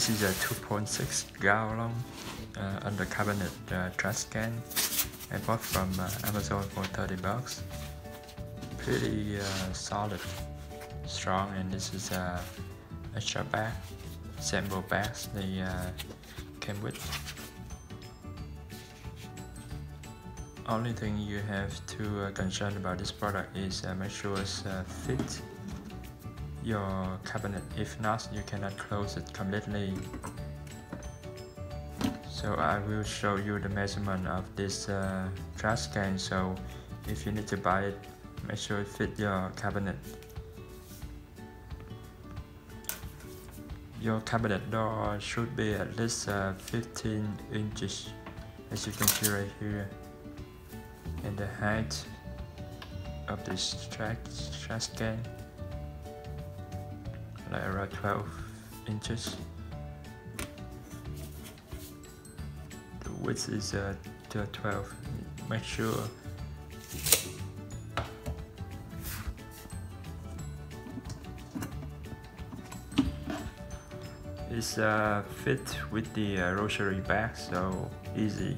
This is a 2.6 gallon undercarbonated trash can I bought from Amazon for $30. Pretty solid, strong, and this is a extra bag, sample bags they came with. Only thing you have to concern about this product is make sure it's fit your cabinet. If not, you cannot close it completely. So I will show you the measurement of this trash can. So if you need to buy it, make sure it fits your cabinet. Your cabinet door should be at least 15 inches, as you can see right here. And the height of this trash can, like around 12 inches. The width is 12. Make sure it's fit with the rosary bag, so easy.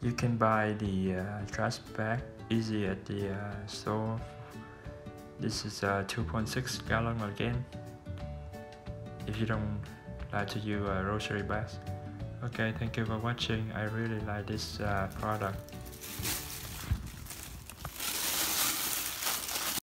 You can buy the trash bag easy at the store. This is a 2.6 gallon again, if you don't like to use rosary bags. Okay, thank you for watching. I really like this product.